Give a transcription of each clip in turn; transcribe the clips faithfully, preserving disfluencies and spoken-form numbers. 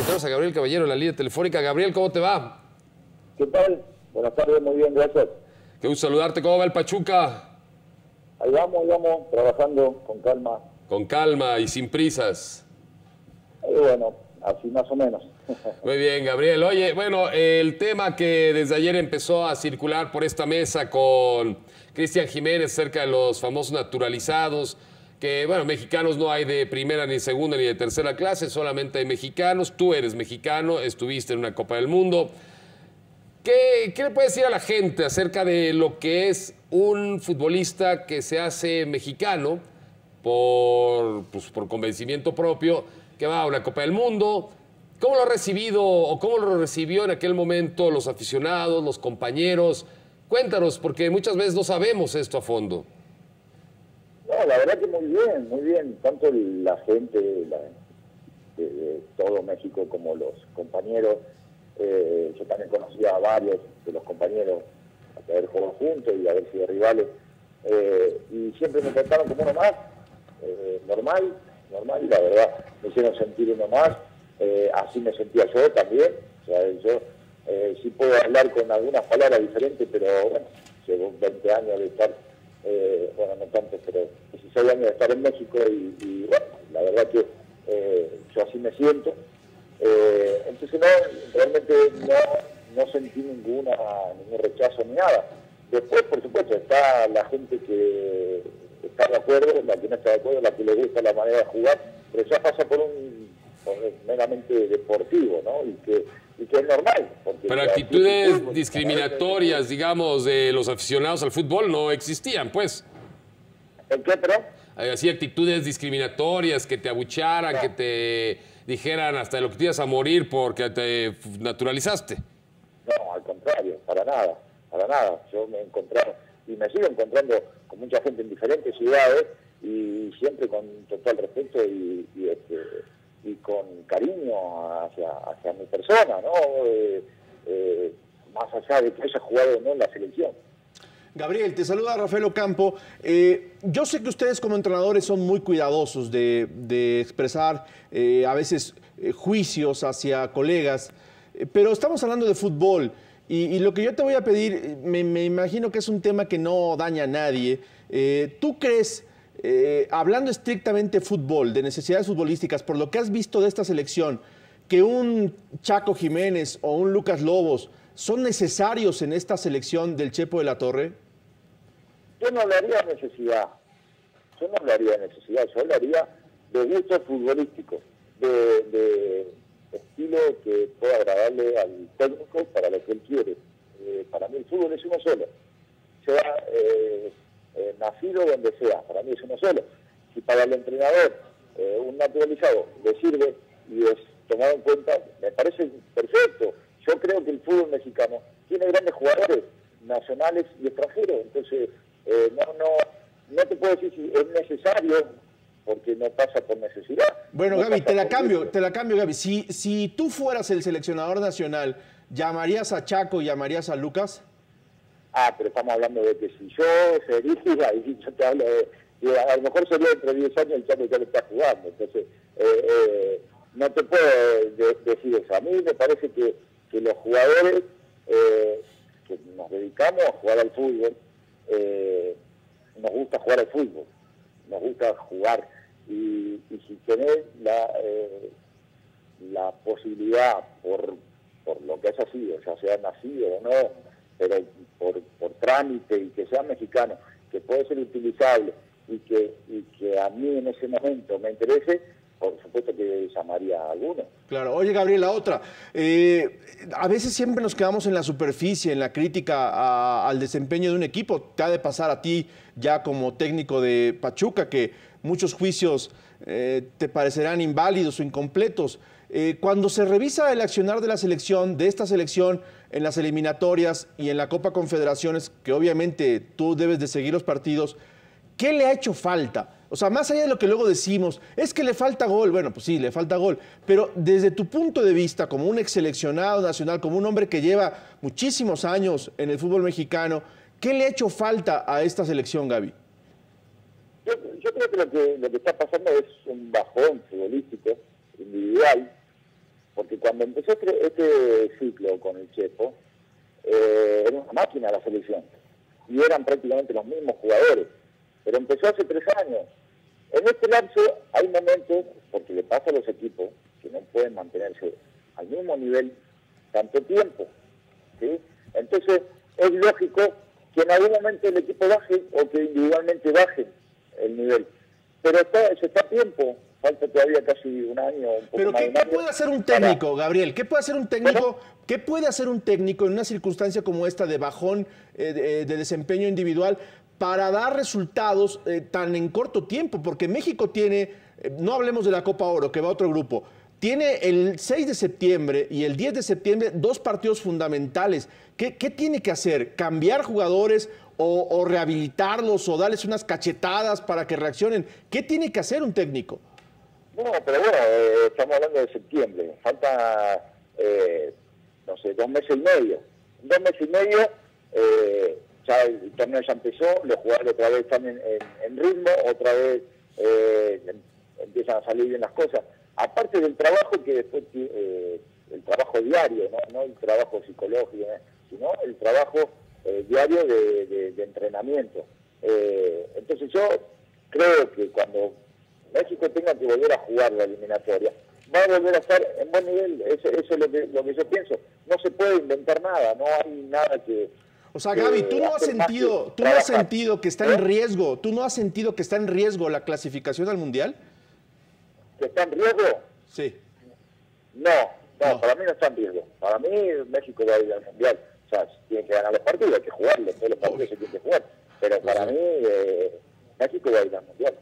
que tenemos a Gabriel Caballero en la línea telefónica. Gabriel, ¿cómo te va? ¿Qué tal? Buenas tardes, muy bien, gracias. Qué gusto saludarte. ¿Cómo va el Pachuca? Ahí vamos, ahí vamos, trabajando con calma. Con calma y sin prisas. Y bueno, así más o menos. Muy bien, Gabriel. Oye, bueno, el tema que desde ayer empezó a circular por esta mesa con Cristian Jiménez acerca de los famosos naturalizados, que, bueno, mexicanos no hay de primera, ni de segunda, ni de tercera clase, solamente hay mexicanos. Tú eres mexicano, estuviste en una Copa del Mundo. ¿Qué, qué le puedes decir a la gente acerca de lo que es un futbolista que se hace mexicano por, pues, por convencimiento propio, que va a una Copa del Mundo? ¿Cómo lo ha recibido o cómo lo recibió en aquel momento los aficionados, los compañeros? Cuéntanos, porque muchas veces no sabemos esto a fondo. No, la verdad que muy bien, muy bien. Tanto la gente la, de, de todo México como los compañeros. Eh, yo también conocía a varios de los compañeros a haber jugado juntos y haber sido rivales. Eh, y siempre me trataron como uno más, eh, normal, normal, y la verdad me hicieron sentir uno más. Eh, así me sentía yo también. O sea, yo eh, sí puedo hablar con algunas palabras diferentes, pero bueno, llevo veinte años de estar, eh, bueno, no tanto, pero dieciséis años de estar en México y, y bueno, la verdad que eh, yo así me siento. Eh, entonces no, realmente no, no sentí ninguna, ningún rechazo ni nada. Después, por supuesto, está la gente que está de acuerdo, la que no está de acuerdo, la que le gusta la manera de jugar, pero ya pasa por un, por un meramente deportivo, ¿no? Y que, y que es normal. Pero actitudes fútbol, discriminatorias, digamos, de los aficionados al fútbol no existían, pues. ¿En qué, pero? Así actitudes discriminatorias, que te abucharan, no, que te dijeran hasta lo que te ibas a morir porque te naturalizaste. No, al contrario, para nada, para nada. Yo me encontraba y me sigo encontrando con mucha gente en diferentes ciudades y siempre con total respeto y, y, este, y con cariño hacia, hacia mi persona, ¿no? Eh, eh, más allá de que haya jugado o no en la selección. Gabriel, te saluda Rafael Ocampo. Eh, yo sé que ustedes como entrenadores son muy cuidadosos de, de expresar eh, a veces eh, juicios hacia colegas, eh, pero estamos hablando de fútbol y, y lo que yo te voy a pedir, me, me imagino que es un tema que no daña a nadie. Eh, ¿Tú crees, eh, hablando estrictamente de fútbol, de necesidades futbolísticas, por lo que has visto de esta selección, que un Chaco Jiménez o un Lucas Lobos son necesarios en esta selección del Chepo de la Torre? Yo no hablaría de necesidad. Yo no hablaría de necesidad. Yo hablaría de gusto futbolístico, de, de estilo que pueda agradarle al técnico para lo que él quiere. Eh, para mí el fútbol es uno solo. Sea eh, eh, nacido donde sea, para mí es uno solo. Si para el entrenador, eh, un naturalizado, le sirve y es tomado en cuenta, me parece perfecto. Yo creo que el fútbol mexicano tiene grandes jugadores nacionales y extranjeros, entonces eh, no, no, no te puedo decir si es necesario, porque no pasa por necesidad. Bueno, no, Gaby, te la cambio, te la cambio, Gaby. Si, si tú fueras el seleccionador nacional, ¿llamarías a Chaco y llamarías a Lucas? Ah, pero estamos hablando de que si yo sería, y yo te hablo de, de, a lo mejor sería entre diez años el Chaco ya lo está jugando, entonces eh, eh, no te puedo de, decir eso. A mí me parece que que los jugadores eh, que nos dedicamos a jugar al fútbol, eh, nos gusta jugar al fútbol, nos gusta jugar. Y, y si tenés la, eh, la posibilidad, por, por lo que haya sido, ya sea nacido o no, pero por, por trámite y que sea mexicano, que puede ser utilizable y que, y que a mí en ese momento me interese, por supuesto que llamaría a alguno. Claro. Oye, Gabriel, la otra. Eh, a veces siempre nos quedamos en la superficie, en la crítica a, al desempeño de un equipo. Te ha de pasar a ti ya como técnico de Pachuca, que muchos juicios eh, te parecerán inválidos o incompletos. Eh, cuando se revisa el accionar de la selección, de esta selección, en las eliminatorias y en la Copa Confederaciones, que obviamente tú debes de seguir los partidos, ¿qué le ha hecho falta? O sea, más allá de lo que luego decimos, es que le falta gol. Bueno, pues sí, le falta gol. Pero desde tu punto de vista, como un ex seleccionado nacional, como un hombre que lleva muchísimos años en el fútbol mexicano, ¿qué le ha hecho falta a esta selección, Gaby? Yo, yo creo que lo, que lo que está pasando es un bajón futbolístico individual, porque porque cuando empezó este, este ciclo con el Chepo, eh, era una máquina la selección, y eran prácticamente los mismos jugadores, pero empezó hace tres años. En este lapso hay momentos, porque le pasa a los equipos, que no pueden mantenerse al mismo nivel tanto tiempo, ¿sí? Entonces es lógico que en algún momento el equipo baje o que individualmente baje el nivel. Pero está, eso está a tiempo, falta todavía casi un año. Un poco Pero más ¿qué, ¿qué puede hacer un técnico, para... Gabriel? ¿Qué puede hacer un técnico? Bueno, ¿qué puede hacer un técnico en una circunstancia como esta de bajón eh, de, de desempeño individual para dar resultados eh, tan en corto tiempo? Porque México tiene, eh, no hablemos de la Copa Oro, que va a otro grupo, tiene el seis de septiembre y el diez de septiembre dos partidos fundamentales. ¿Qué, qué tiene que hacer? ¿Cambiar jugadores o, o rehabilitarlos o darles unas cachetadas para que reaccionen? ¿Qué tiene que hacer un técnico? No, pero bueno, eh, estamos hablando de septiembre. Falta, eh, no sé, dos meses y medio. Dos meses y medio, eh, ya el torneo ya empezó, los jugadores otra vez están en, en, en ritmo, otra vez eh, empiezan a salir bien las cosas. Aparte del trabajo que después, eh, el trabajo diario, ¿no? No el trabajo psicológico, ¿eh? Sino el trabajo eh, diario de, de, de entrenamiento. Eh, entonces yo creo que cuando México tenga que volver a jugar la eliminatoria, va a volver a estar en buen nivel. Eso, eso es lo que, lo que yo pienso. No se puede inventar nada, no hay nada que... O sea, Gaby, tú no has sentido, tú no has sentido que está en riesgo, tú no has sentido que está en riesgo la clasificación al Mundial. ¿Que está en riesgo? Sí. No, no, no, para mí no está en riesgo. Para mí México va a ir al Mundial. O sea, tiene que ganar los partidos, hay que jugarlos, todos los partidos se tienen que jugar. Pero para mí eh, México va a ir al Mundial.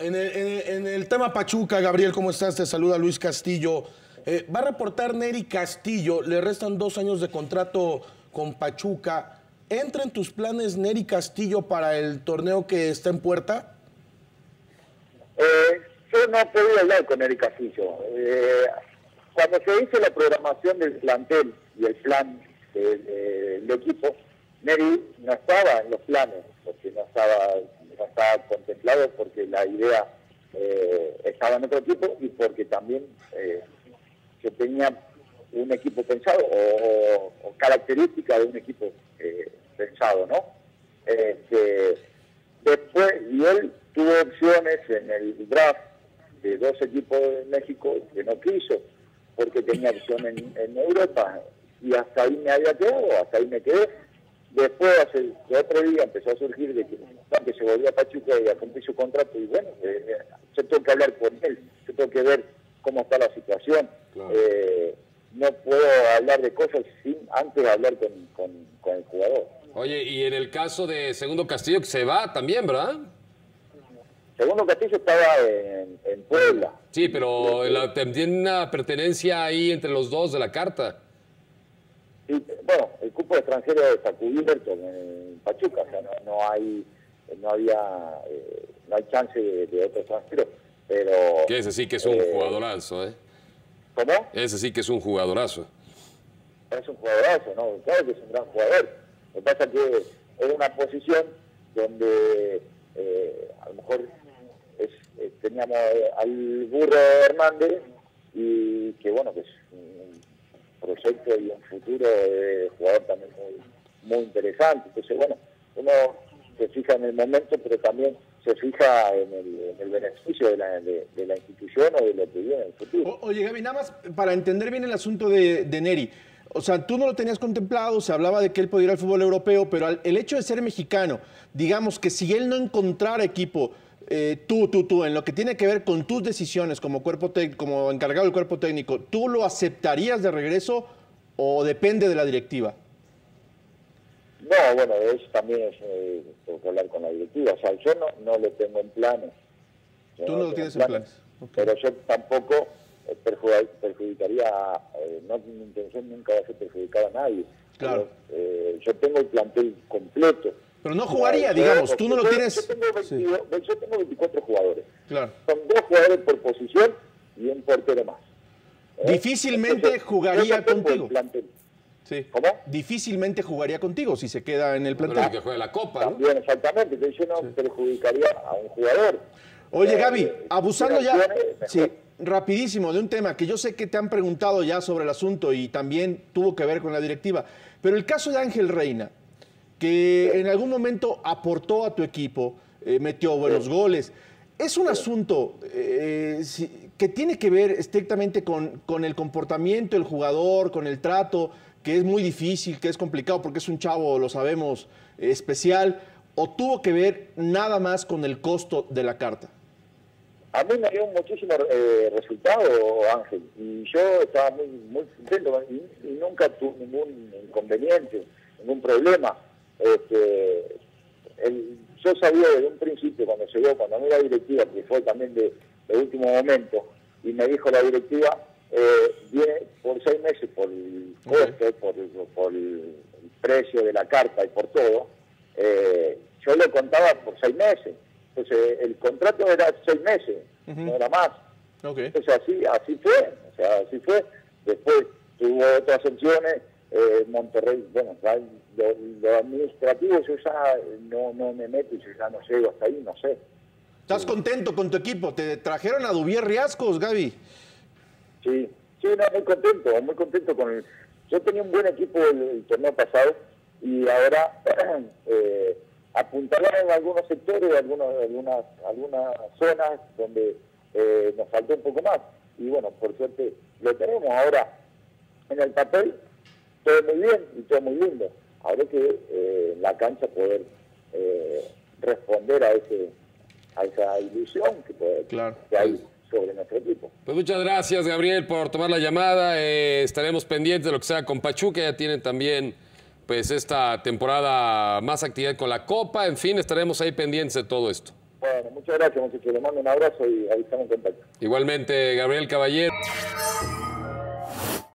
En el, en, el, en el tema Pachuca, Gabriel, ¿cómo estás? Te saluda Luis Castillo. Eh, va a reportar Nery Castillo, le restan dos años de contrato con Pachuca. ¿Entra en tus planes Nery Castillo para el torneo que está en puerta? Eh, yo no he podido hablar con Nery Castillo. Eh, cuando se hizo la programación del plantel y el plan del, del equipo, Nery no estaba en los planes, porque no estaba... estaba contemplado porque la idea eh, estaba en otro equipo y porque también eh, yo tenía un equipo pensado o, o característica de un equipo eh, pensado, ¿no? Eh, que después, y él tuvo opciones en el draft de dos equipos de México que no quiso porque tenía opción en, en Europa, y hasta ahí me había quedado, hasta ahí me quedé. Después, hace otro día, empezó a surgir de que antes se volvió a Pachuca y cumplió su contrato. Y bueno, eh, yo tengo que hablar con él, yo tengo que ver cómo está la situación. Claro. Eh, no puedo hablar de cosas sin antes hablar con, con, con el jugador. Oye, y en el caso de Segundo Castillo, que se va también, ¿verdad? Segundo Castillo estaba en, en Puebla. Sí, pero tiene una pertenencia ahí entre los dos de la carta. Y, bueno, el cupo de extranjero está cubierto en Pachuca, o sea, no, no hay, no había, eh, no hay chance de, de otro extranjero, pero... Que ese sí que es un eh, jugadorazo, ¿eh? ¿Cómo? Ese sí que es un jugadorazo. Es un jugadorazo, ¿no? Claro que es un gran jugador. Lo que pasa es que es una posición donde eh, a lo mejor es, eh, teníamos al burro Hernández y que, bueno, que es un proyecto y un futuro de jugador también muy, muy interesante. Entonces, bueno, uno se fija en el momento, pero también se fija en el, en el beneficio de la, de, de la institución o de lo que viene en el futuro. O, oye, Gaby, nada más para entender bien el asunto de, de Nery. O sea, tú no lo tenías contemplado, se hablaba de que él podía ir al fútbol europeo, pero al, el hecho de ser mexicano, digamos que si él no encontrara equipo, eh, tú, tú, tú, en lo que tiene que ver con tus decisiones como cuerpo técnico, como encargado del cuerpo técnico, ¿tú lo aceptarías de regreso o depende de la directiva? No, bueno, eso también es eh, tengo que hablar con la directiva. O sea, yo no, no lo tengo en planes. Yo ¿Tú no, no lo tienes en planes? planes. Okay. Pero yo tampoco eh, perjudicaría, eh, no, mi intención nunca va a ser perjudicar a nadie. Claro. Pero, eh, yo tengo el plantel completo. Pero no jugaría, digamos, tú no lo tienes... Yo tengo, veintidós, sí. Yo tengo veinticuatro jugadores. Claro. Son dos jugadores por posición y un portero más. ¿Eh? Difícilmente Entonces, jugaría contigo. Sí. ¿Cómo? Difícilmente jugaría contigo si se queda en el plantel. Pero es que juegue la Copa, ¿no? Bien, exactamente. Entonces yo no sí. perjudicaría a un jugador. Oye, eh, Gaby, abusando ya... Sí. rapidísimo, de un tema que yo sé que te han preguntado ya sobre el asunto y también tuvo que ver con la directiva, pero el caso de Ángel Reyna, que en algún momento aportó a tu equipo, eh, metió buenos goles, ¿es un asunto eh, si, que tiene que ver estrictamente con, con el comportamiento del jugador, con el trato, que es muy difícil, que es complicado porque es un chavo, lo sabemos, eh, especial, o tuvo que ver nada más con el costo de la carta? A mí me dio muchísimo eh, resultado, Ángel, y yo estaba muy, muy contento y, y nunca tuve ningún inconveniente, ningún problema. Este, el, yo sabía desde un principio, cuando llegó, cuando a mí la directiva, que fue también de, de último momento, y me dijo la directiva, eh, viene por seis meses por el costo, okay. por, por el precio de la carta y por todo, eh, yo lo contaba por seis meses. Entonces, el contrato era seis meses, uh-huh. no era más. Okay. Entonces, así así fue, o sea, así fue. Después tuvo otras opciones, eh, Monterrey, bueno, lo, lo administrativo yo ya no, no me meto, yo ya no llego hasta ahí, no sé. ¿Estás sí. contento con tu equipo? ¿Te trajeron a Dubier Riascos, Gaby? Sí, sí, no, muy contento, muy contento con el... Yo tenía un buen equipo el, el torneo pasado y ahora... eh, apuntalar en algunos sectores, algunos, algunas, algunas zonas donde eh, nos faltó un poco más. Y bueno, por suerte lo tenemos ahora en el papel, todo muy bien y todo muy lindo. Habrá que eh, la cancha poder eh, responder a ese a esa ilusión que, puede, claro. que hay sobre nuestro equipo. Pues muchas gracias, Gabriel, por tomar la llamada. Eh, estaremos pendientes de lo que sea con Pachuca. Ya tienen también... pues esta temporada más actividad con la Copa, en fin, estaremos ahí pendientes de todo esto. Bueno, muchas gracias, muchachos, les mando un abrazo y ahí estamos en contacto. Igualmente, Gabriel Caballero.